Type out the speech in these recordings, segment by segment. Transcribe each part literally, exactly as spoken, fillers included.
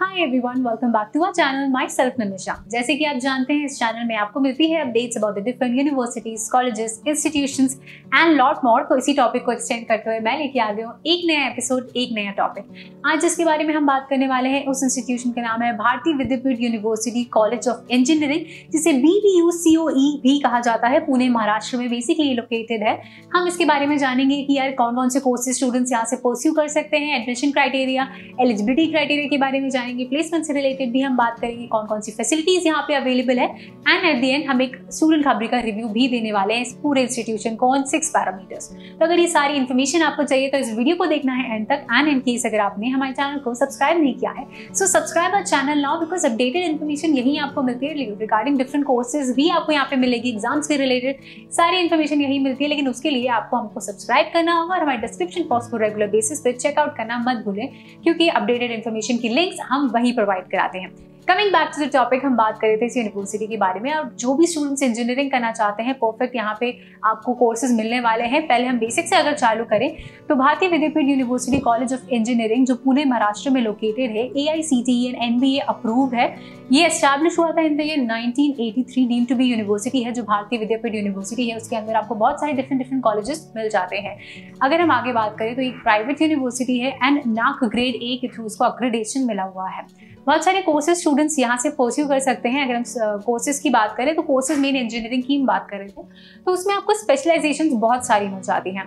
Hi everyone, welcome back to our channel, my self Nimisha. जैसे कि आप जानते हैं, इस चैनल में आपको मिलती है updates about the different universities, colleges, institutions and lot more. तो इसी टॉपिक को एक्सटेंड करते हुए मैं लेके आ गई हूँ एक नया एपिसोड, एक नया टॉपिक। आज जिसके बारे में हम बात करने वाले हैं उस इंस्टीट्यूशन का नाम है Bharati Vidyapeeth university college of engineering, जिसे B V U C O E भी कहा जाता है। पुणे महाराष्ट्र में बेसिकली लोकेटेड है। हम इसके बारे में जानेंगे कि यार कौन कौन से कोर्सेज स्टूडेंट्स यहाँ से परस्यू कर सकते हैं, एडमिशन क्राइटेरिया, एलिजिबिलिटी क्राइटेरिया के बारे में, प्लेसमेंट से रिलेटेड भी हम बात करेंगे, कौन कौन सी फैसिलिटीज यहाँ पे अवेलेबल है, एंड एट द एंड हम एक स्टूडेंट खबरी का रिव्यू भी देने वाले हैं इस पूरे इंस्टीट्यूशन को ऑन सिक्स पैरामीटर्स। तो अगर ये सारी इन्फॉर्मेशन आपको चाहिए तो इस वीडियो को देखना है एंड तक। एंड इन केस अगर आपने हमारे चैनल को सब्सक्राइब नहीं किया है so subscribe our channel now, because updated information यही आपको मिलती है। रिगार्डिंग डिफरेंट कोर्सेज भी आपको यहाँ पे मिलेगी, एग्जाम्स के रिलेटेड सारी इन्फॉर्मेशन यही मिलती है, लेकिन उसके लिए आपको हमको सब्सक्राइब करना होगा और हमारे डिस्क्रिप्शन बॉक्स को रेगुलर बेसिस पे चेकआउट करना मत भूलें, क्योंकि अपडेटेड इन्फॉर्मेशन की लिंक्स हम वही प्रोवाइड कराते हैं। Coming back to the topic, हम बात कर रहे थे इस यूनिवर्सिटी के बारे में। और जो भी स्टूडेंट्स इंजीनियरिंग करना चाहते हैं, परफेक्ट यहाँ पे आपको कोर्सेज मिलने वाले हैं। पहले हम बेसिक से अगर चालू करें तो Bharati Vidyapeeth university college of engineering जो पुणे महाराष्ट्र में लोकेटेड है, A I C T E and N B A approved है। ये एस्टैब्लिश हुआ था in the year nineteen eighty three. Deem to be university है जो भारतीय विद्यापीठ यूनिवर्सिटी है। उसके अंदर आपको बहुत सारे डिफरेंट डिफरेंट कॉलेजेस मिल जाते हैं। अगर हम आगे बात करें तो एक प्राइवेट यूनिवर्सिटी है एंड नाक ग्रेड ए के थ्रू उसको अपग्रेडेशन मिला हुआ है। बहुत सारे कोर्सेज स्टूडेंट्स यहाँ से परस्यू कर सकते हैं। अगर हम कोर्सेज की बात करें तो कोर्सेज मेन इंजीनियरिंग की हम बात कर रहे थे, तो उसमें आपको स्पेशलाइजेशंस बहुत सारी मिल जाती हैं।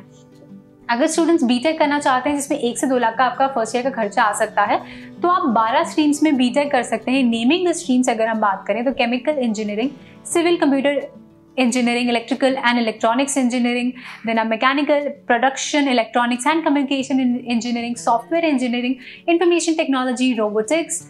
अगर स्टूडेंट्स बी टेक करना चाहते हैं जिसमें एक से दो लाख का आपका फर्स्ट ईयर का खर्चा आ सकता है, तो आप बारह स्ट्रीम्स में बी टेक कर सकते हैं। नेमिंग द स्ट्रीम्स अगर हम बात करें तो chemical engineering, civil computer engineering, electrical and electronics engineering, then uh mechanical, production, electronics and communication engineering, software engineering, information technology, robotics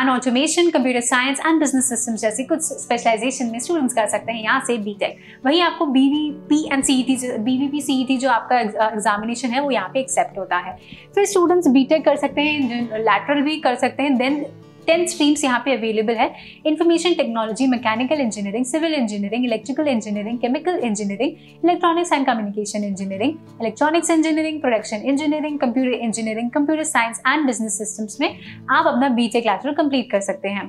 and automation, computer science and business systems जैसी कुछ specialisation में students कर सकते हैं यहाँ से B tech. वहीं आपको B V P and C E T, B V P C E T जो आपका एग्जामिनेशन है वो यहाँ पे एक्सेप्ट होता है। फिर स्टूडेंट्स बी टेक कर सकते हैं, लैटरल भी कर सकते हैं। देन टेन स्ट्रीम्स यहाँ पे अवेलेबल है: information technology, mechanical engineering, civil engineering, electrical engineering, chemical engineering, electronics and communication engineering, electronics engineering, production engineering, computer engineering, computer science and business systems में आप अपना बी टेक लैटरल कंप्लीट कर सकते हैं।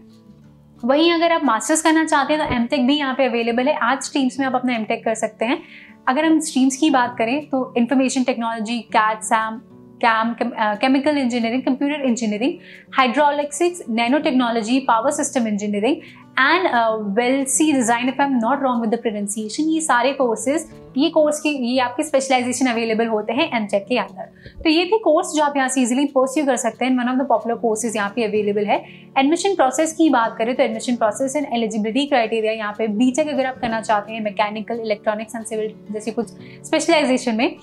वहीं अगर आप मास्टर्स करना चाहते हैं तो एम टेक भी यहाँ पे अवेलेबल है। आठ स्ट्रीम्स में आप अपना एम टेक कर सकते हैं। अगर हम स्ट्रीम्स की बात करें तो information technology, cat, SAM, CAM, chemical engineering, computer engineering, hydraulics, nano technology, power system engineering and VLSI design, if I am not wrong with the pronunciation. ये सारे कोर्सेज, ये कोर्स के ये आपके स्पेशलाइजेशन अवेलेबल होते हैं M take के अंदर। तो ये थे कोर्स जो आप यहाँ से इजिली परस्यू कर सकते हैं। One of the popular courses यहाँ पे अवेलेबल है। एडमिशन प्रोसेस की बात करें तो admission process and eligibility criteria यहाँ पे बी टेक अगर आप करना चाहते हैं मैकेनिकल, इलेक्ट्रॉनिक्स एंड सिविल जैसे कुछ स्पेशलाइजेशन में,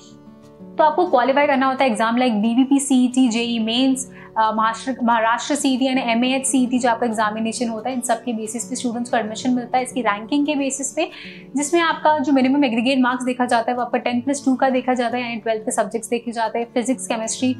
तो आपको क्वालिफाई करना होता है exam like B V P C E T, J E E mains, Maharashtra C E T यानी M A H C E T जो आपका एग्जामिनेशन होता है। इन सब के बेसिस पे स्टूडेंट्स को एडमिशन मिलता है, इसकी रैंकिंग के बेसिस पे, जिसमें आपका जो मिनिमम एग्रीगेट मार्क्स देखा जाता है वो आपका टेन प्लस टू का देखा जाता है, यानी ट्वेल्थ के सब्जेक्ट्स देखे जाते हैं। फिजिक्स, केमिस्ट्री,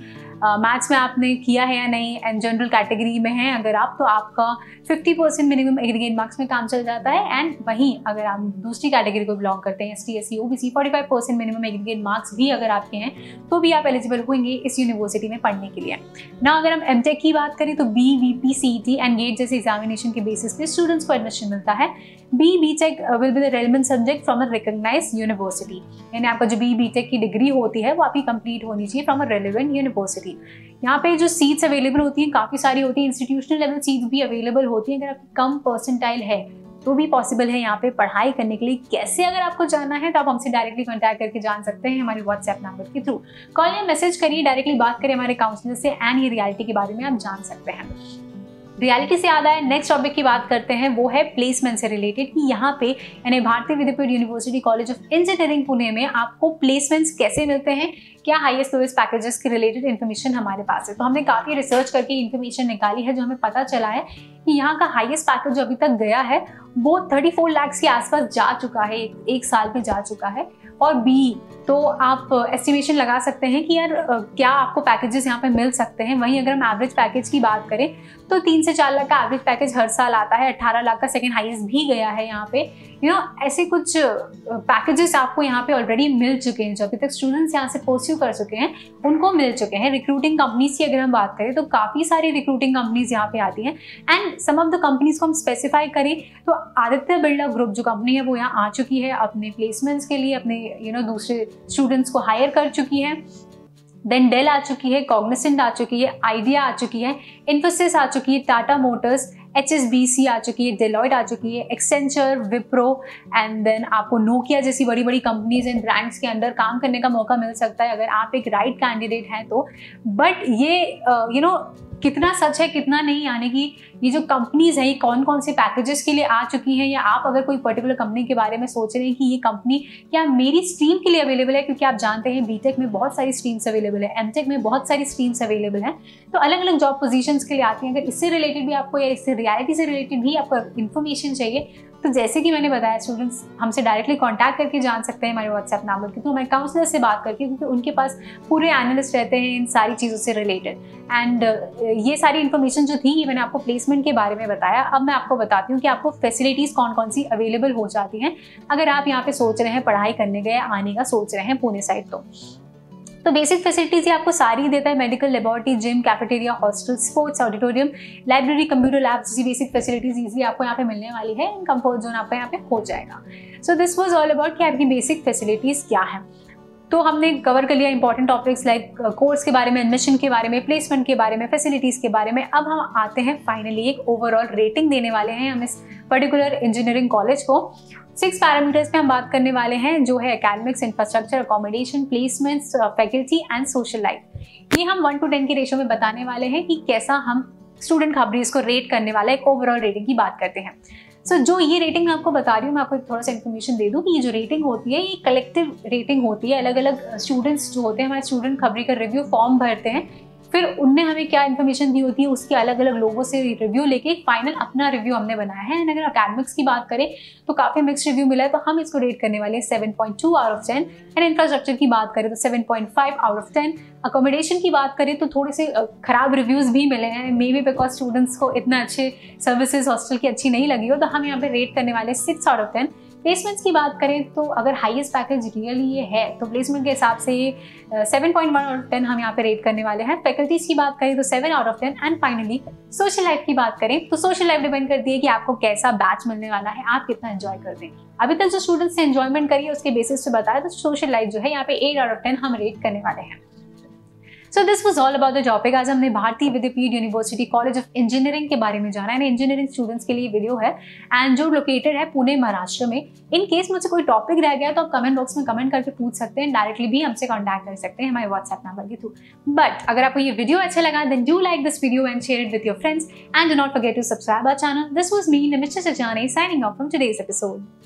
मैथ्स में आपने किया है या नहीं, एंड जनरल कैटेगरी में है अगर आप, तो आपका fifty percent minimum aggregate marks में काम चल जाता है। एंड वहीं अगर आप दूसरी कैटेगरी को बिलोंग करते हैं, S T, S C, O B C, forty five percent minimum aggregate marks भी अगर आपके हैं तो भी आप एलिजिबल होंगे इस यूनिवर्सिटी में पढ़ने के लिए। ना अगर हम एम टेक की बात करें तो B V P C E T and GATE जैसे एग्जामिनेशन के बेसिस पे स्टूडेंट्स को एडमिशन मिलता है। B B tech will be the relevant subject from a recognised university, यानी आपका जो बी बी टेक की डिग्री होती है वो आपकी कंप्लीट होनी चाहिए फ्रॉम अ रेलेवेंट यूनिवर्सिटी। यहाँ पे जो सीट्स अवेलेबल होती हैं काफ़ी सारी होती हैं, इंस्टीट्यूशनल लेवल सीट्स भी अवेलेबल होती हैं। अगर आपकी कम परसेंटाइल है तो भी पॉसिबल है यहाँ पे पढ़ाई करने के लिए। कैसे अगर आपको जानना है तो आप हमसे डायरेक्टली कॉन्टैक्ट करके जान सकते हैं हमारे व्हाट्सएप नंबर के थ्रू। कॉल या मैसेज करिए, डायरेक्टली बात करें हमारे काउंसलर से एंड ये रियलिटी के बारे में आप जान सकते हैं। रियलिटी से याद आए, नेक्स्ट टॉपिक की बात करते हैं, वो है प्लेसमेंट से रिलेटेड कि यहाँ पे यानी Bharati Vidyapeeth university college of engineering Pune में आपको प्लेसमेंट्स कैसे मिलते हैं, क्या हाईएस्ट लोएस्ट पैकेजेस के रिलेटेड इन्फॉर्मेशन हमारे पास है। तो हमने काफ़ी रिसर्च करके इन्फॉर्मेशन निकाली है, जो हमें पता चला है कि यहाँ का हाईएस्ट पैकेज जो अभी तक गया है वो थर्टी फोर लाख के आसपास जा चुका है, एक, एक साल में जा चुका है। और बी, तो आप एस्टिमेशन लगा सकते हैं कि यार क्या आपको पैकेजेस यहाँ पे मिल सकते हैं। वहीं अगर हम एवरेज पैकेज की बात करें तो तीन से चार लाख का एवरेज पैकेज हर साल आता है, अट्ठारह लाख का सेकंड हाईएस्ट भी गया है यहाँ पे। यू नो ऐसे कुछ पैकेजेस आपको यहाँ पे ऑलरेडी मिल चुके हैं, जो अभी तक स्टूडेंट्स यहाँ से परस्यू कर चुके हैं उनको मिल चुके हैं। रिक्रूटिंग कंपनीज की अगर हम बात करें तो काफ़ी सारी रिक्रूटिंग कंपनीज यहाँ पे आती हैं, and some of the companies को हम स्पेसिफाई करें तो आदित्य बिरला ग्रुप जो कंपनी है वो यहाँ आ चुकी है अपने प्लेसमेंट्स के लिए, अपने यू नो दूसरे स्टूडेंट्स को हायर कर चुकी है। देन डेल आ चुकी है, कॉग्निसेंट आ चुकी है, आइडिया आ चुकी है, इन्फोसिस आ चुकी है, Tata Motors, H S B C आ चुकी है, डेलॉयट आ चुकी है, एक्सेंचर, विप्रो, एंड देन आपको नोकिया जैसी बड़ी बड़ी कंपनीज एंड ब्रांड्स के अंदर काम करने का मौका मिल सकता है अगर आप एक राइट कैंडिडेट हैं तो। बट ये यू नो कितना सच है कितना नहीं, यानी कि ये जो कंपनीज हैं ये कौन कौन से पैकेजेस के लिए आ चुकी हैं, या आप अगर कोई पर्टिकुलर कंपनी के बारे में सोच रहे हैं कि ये कंपनी क्या मेरी स्ट्रीम के लिए अवेलेबल है, क्योंकि आप जानते हैं बीटेक में बहुत सारी स्ट्रीम्स अवेलेबल है, एमटेक में बहुत सारी स्ट्रीम्स अवेलेबल हैं, तो अलग अलग जॉब पोजीशंस के लिए आती हैं। अगर इससे रिलेटेड भी आपको या इससे रियलिटी से रिलेटेड भी आपको इन्फॉर्मेशन चाहिए तो जैसे कि मैंने बताया स्टूडेंट्स हमसे डायरेक्टली कांटेक्ट करके जान सकते हैं हमारे व्हाट्सएप नंबर के थ्रू, हमारे काउंसलर से बात करके, क्योंकि उनके पास पूरे एनालिस्ट रहते हैं इन सारी चीज़ों से रिलेटेड। एंड ये सारी इन्फॉर्मेशन जो थी ये मैंने आपको प्लेसमेंट के बारे में बताया। अब मैं आपको बताती हूँ कि आपको फैसिलिटीज़ कौन कौन सी अवेलेबल हो जाती हैं अगर आप यहाँ पर सोच रहे हैं पढ़ाई करने गए आने का सोच रहे हैं पुणे साइड तो। तो बेसिक फैसिलिटीज़ ये आपको सारी देता है, medical laboratory, gym, cafeteria, hostel, sports, auditorium, library, computer lab जैसी बेसिक फैसिलिटीज़ इजीली आपको यहाँ पे मिलने वाली है, एंड कंफर्ट जोन आपका यहाँ पे हो जाएगा। So this was all about कि आपकी बेसिक फैसिलिटीज़ क्या है। तो हमने कवर कर लिया इंपॉर्टेंट टॉपिक्स लाइक कोर्स के बारे में, एडमिशन के बारे में, प्लेसमेंट के बारे में, फैसिलिटीज़ के बारे में। अब हम आते हैं फाइनली एक ओवरऑल रेटिंग देने वाले हैं हम इस पर्टिकुलर इंजीनियरिंग कॉलेज को। सिक्स पैरामीटर्स पे हम बात करने वाले हैं जो है academics, infrastructure, accommodation, placements, faculty and social life. ये हम वन टू टेन के रेशो में बताने वाले हैं कि कैसा हम स्टूडेंट खबरी इसको रेट करने वाला है। एक ओवरऑल रेटिंग की बात करते हैं। सो so, जो ये रेटिंग मैं आपको बता रही हूँ, मैं आपको थोड़ा सा इन्फॉर्मेशन दे दूँ कि ये जो रेटिंग होती है ये कलेक्टिव रेटिंग होती है। अलग अलग स्टूडेंट्स जो होते हैं हमारे स्टूडेंट खबरी का रिव्यू फॉर्म भरते हैं, फिर उनने हमें क्या इन्फॉर्मेशन दी होती है उसके अलग अलग लोगों से रिव्यू लेके एक फाइनल अपना रिव्यू हमने बनाया है। एंड अगर अकेडमिक्स की बात करें तो काफ़ी मिक्स रिव्यू मिला है, तो हम इसको रेट करने वाले हैं seven point two out of ten. And infrastructure की बात करें तो seven point five out of ten. Accommodation की बात करें तो थोड़े से खराब रिव्यूज़ भी मिले हैं, मे बी बिकॉज स्टूडेंट्स को इतना अच्छे सर्विसेज हॉस्टल की अच्छी नहीं लगी हो, तो हम यहाँ पे रेट करने वाले six out of ten. Placements की बात करें तो अगर हाईएस्ट पैकेज रियली ये है तो प्लेसमेंट के हिसाब से ये seven point one out of ten हम यहाँ पे रेट करने वाले हैं। फैकल्टीज की बात करें तो seven out of ten. And finally social life की बात करें तो सोशल लाइफ डिपेंड करती है कि आपको कैसा बैच मिलने वाला है, आप कितना एंजॉय करते हैं। अभी तक जो स्टूडेंट्स ने एंजॉयमेंट करी है उसके बेसिस पे बताया तो सोशल लाइफ जो है यहाँ पे एट आउट ऑफ टेन हम रेट करने वाले हैं। So this was all about the topic. आज हमने Bharati Vidyapeeth university college of engineering के बारे में जाना है, इंजीनियरिंग स्टूडेंट्स के लिए वीडियो है एंड जो लोकेटेड है पुणे महाराष्ट्र में। इन केस मुझसे कोई टॉपिक रह गया तो आप कमेंट बॉक्स में कमेंट करके पूछ सकते हैं, डायरेक्टली भी हमसे कॉन्टैक्ट कर सकते हैं हमारे व्हाट्सएप नंबर के थ्रू। बट अगर आपको ये वीडियो अच्छा लगा then do like this video and share it with your friends and do not forget to subscribe our channel. This was me Nimisha Sachrani signing off from today's episode.